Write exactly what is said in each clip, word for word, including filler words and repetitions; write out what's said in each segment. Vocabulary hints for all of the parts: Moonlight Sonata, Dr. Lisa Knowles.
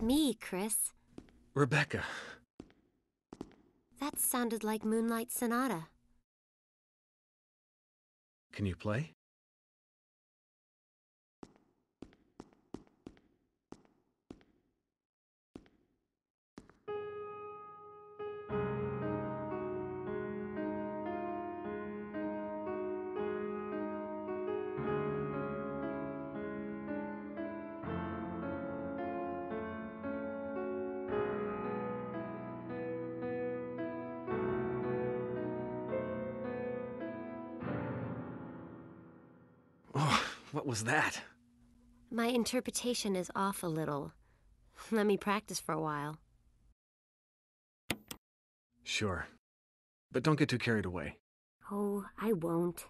with me, Chris. Rebecca. That sounded like Moonlight Sonata. Can you play? What was that? My interpretation is off a little. Let me practice for a while. Sure. But don't get too carried away. Oh, I won't.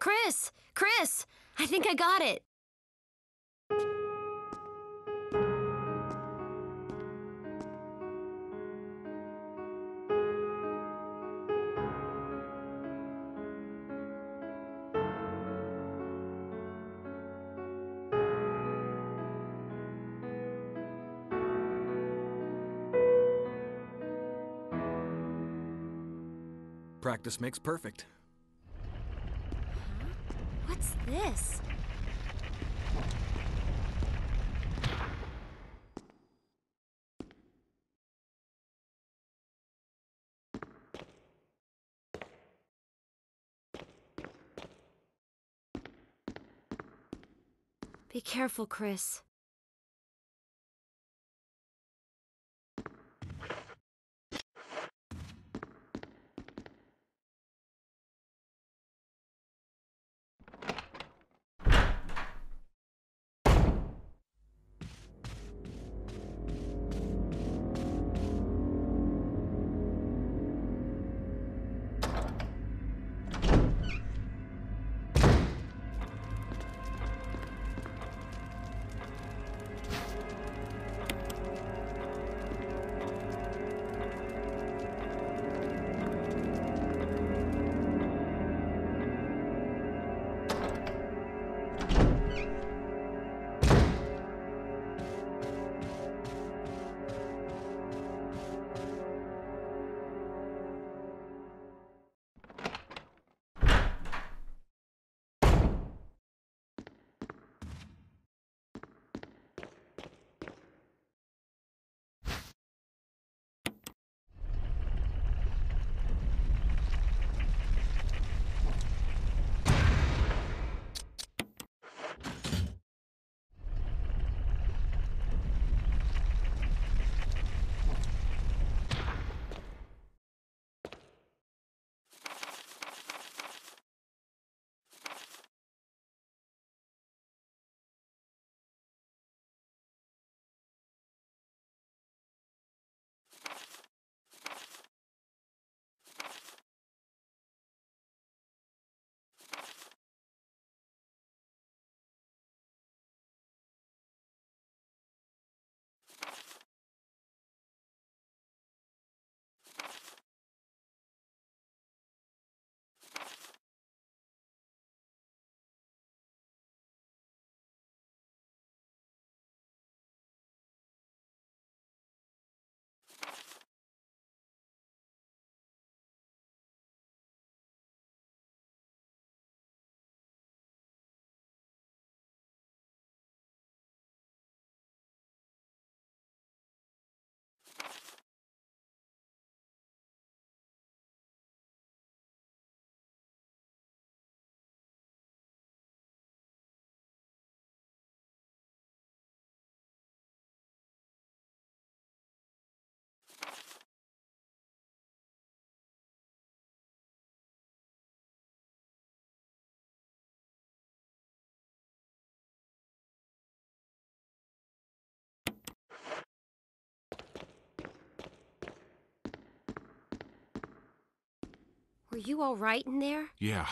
Chris! Chris! I think I got it. Practice makes perfect. Huh? What's this? Be careful, Chris. Were you all right in there? Yeah.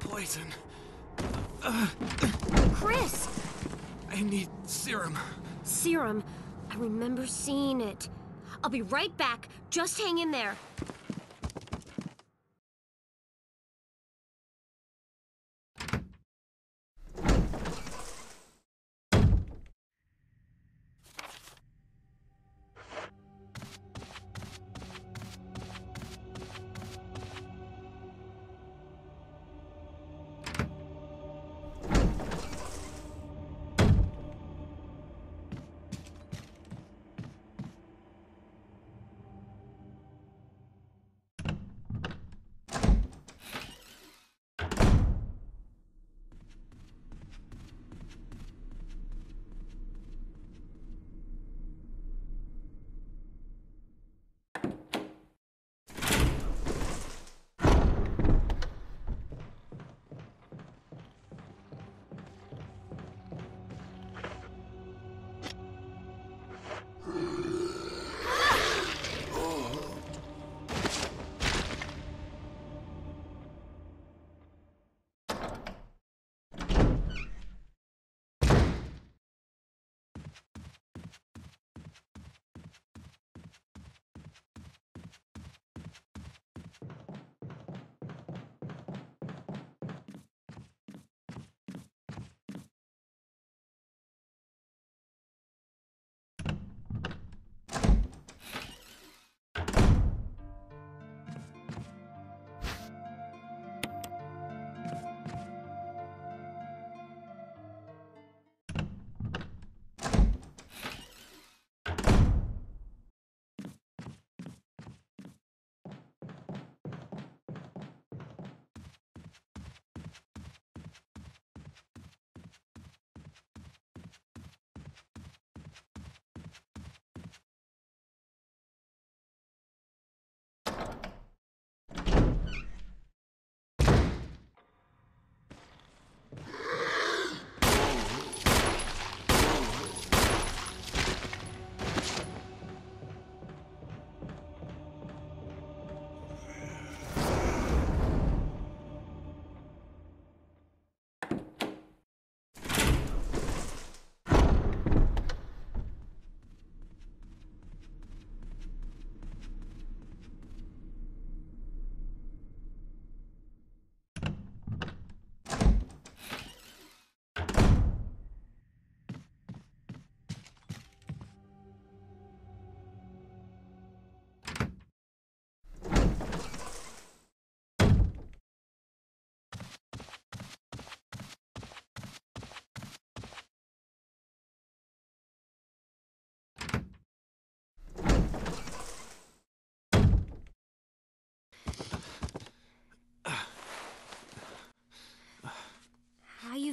Poison. Chris! I need serum. Serum? I remember seeing it. I'll be right back. Just hang in there.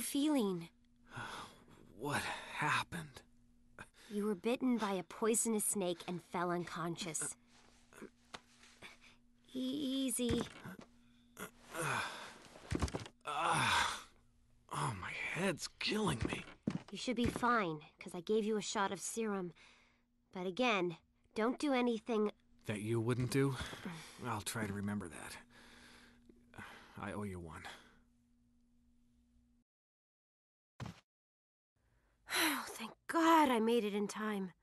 Feeling? What happened? You were bitten by a poisonous snake and fell unconscious. Easy. Uh, uh, oh, my head's killing me. You should be fine, because I gave you a shot of serum. But again, don't do anything... That you wouldn't do? I'll try to remember that. I owe you one. Oh, thank God I made it in time.